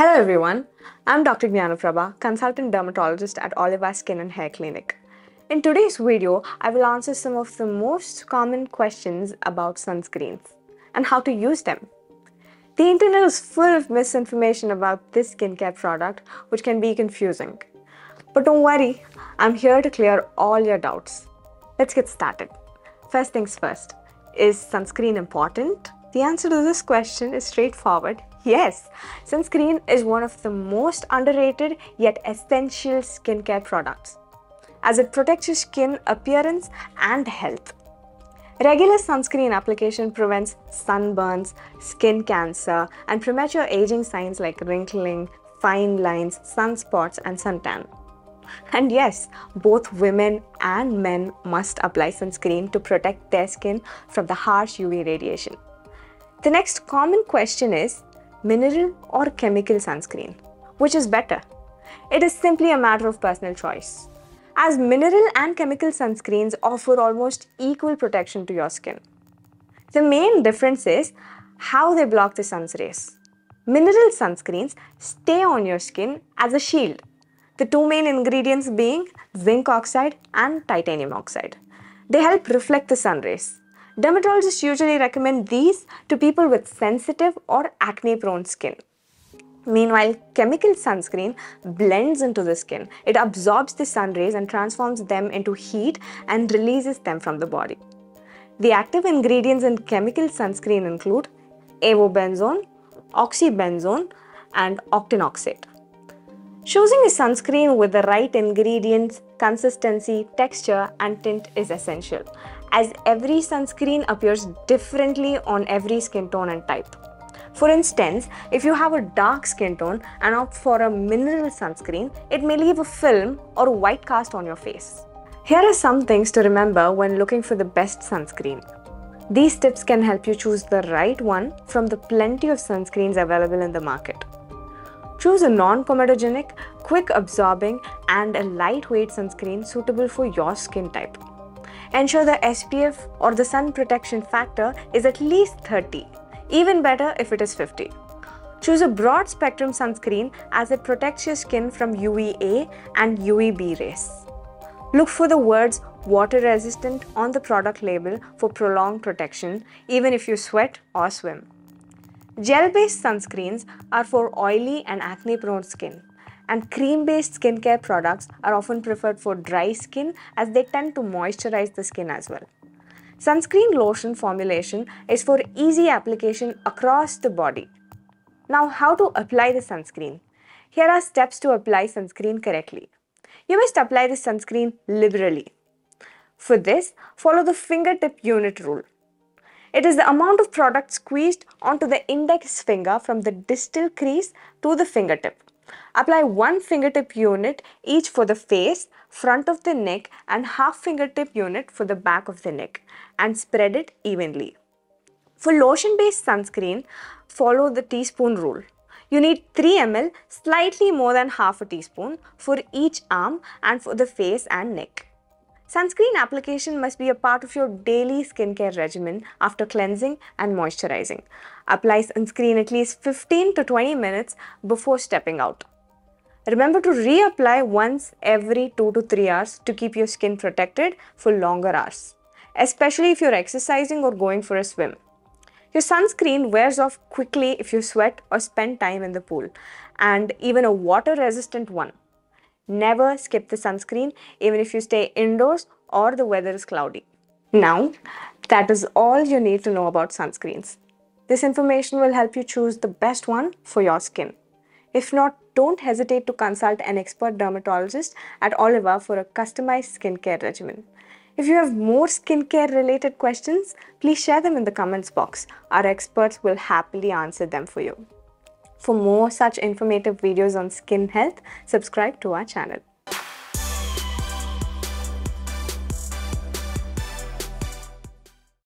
Hello everyone, I'm Dr. Gnana Prabha, Consultant Dermatologist at Oliva Skin and Hair Clinic. In today's video, I will answer some of the most common questions about sunscreens and how to use them. The internet is full of misinformation about this skincare product, which can be confusing. But don't worry, I'm here to clear all your doubts. Let's get started. First things first, is sunscreen important? The answer to this question is straightforward. Yes, sunscreen is one of the most underrated yet essential skincare products, as it protects your skin appearance and health. Regular sunscreen application prevents sunburns, skin cancer, and premature aging signs like wrinkling, fine lines, sunspots, and suntan. And yes, both women and men must apply sunscreen to protect their skin from the harsh UV radiation. The next common question is, mineral or chemical sunscreen, which is better? It is simply a matter of personal choice, as mineral and chemical sunscreens offer almost equal protection to your skin. The main difference is how they block the sun's rays. Mineral sunscreens stay on your skin as a shield, the two main ingredients being zinc oxide and titanium oxide. They help reflect the sun rays. Dermatologists usually recommend these to people with sensitive or acne-prone skin. Meanwhile, chemical sunscreen blends into the skin. It absorbs the sun rays and transforms them into heat and releases them from the body. The active ingredients in chemical sunscreen include avobenzone, oxybenzone, and octinoxate. Choosing a sunscreen with the right ingredients, consistency, texture, and tint is essential, as every sunscreen appears differently on every skin tone and type. For instance, if you have a dark skin tone and opt for a mineral sunscreen, it may leave a film or white cast on your face. Here are some things to remember when looking for the best sunscreen. These tips can help you choose the right one from the plenty of sunscreens available in the market. Choose a non-comedogenic, quick-absorbing, and a lightweight sunscreen suitable for your skin type. Ensure the SPF or the sun protection factor is at least 30, even better if it is 50. Choose a broad spectrum sunscreen as it protects your skin from UVA and UVB rays. Look for the words water resistant on the product label for prolonged protection, even if you sweat or swim. Gel-based sunscreens are for oily and acne-prone skin, and cream-based skincare products are often preferred for dry skin as they tend to moisturize the skin as well. Sunscreen lotion formulation is for easy application across the body. Now, how to apply the sunscreen? Here are steps to apply sunscreen correctly. You must apply the sunscreen liberally. For this, follow the fingertip unit rule. It is the amount of product squeezed onto the index finger from the distal crease to the fingertip. Apply one fingertip unit each for the face, front of the neck, and half fingertip unit for the back of the neck, and spread it evenly. For lotion-based sunscreen, follow the teaspoon rule. You need 3 ml, slightly more than half a teaspoon, for each arm and for the face and neck. Sunscreen application must be a part of your daily skincare regimen after cleansing and moisturizing. Apply sunscreen at least 15 to 20 minutes before stepping out. Remember to reapply once every 2 to 3 hours to keep your skin protected for longer hours, especially if you're exercising or going for a swim. Your sunscreen wears off quickly if you sweat or spend time in the pool, and even a water-resistant one. Never skip the sunscreen even if you stay indoors or the weather is cloudy. Now, that is all you need to know about sunscreens. This information will help you choose the best one for your skin. If not, don't hesitate to consult an expert dermatologist at Oliva for a customized skincare regimen. If you have more skincare related questions, please share them in the comments box. Our experts will happily answer them for you. For more such informative videos on skin health, subscribe to our channel.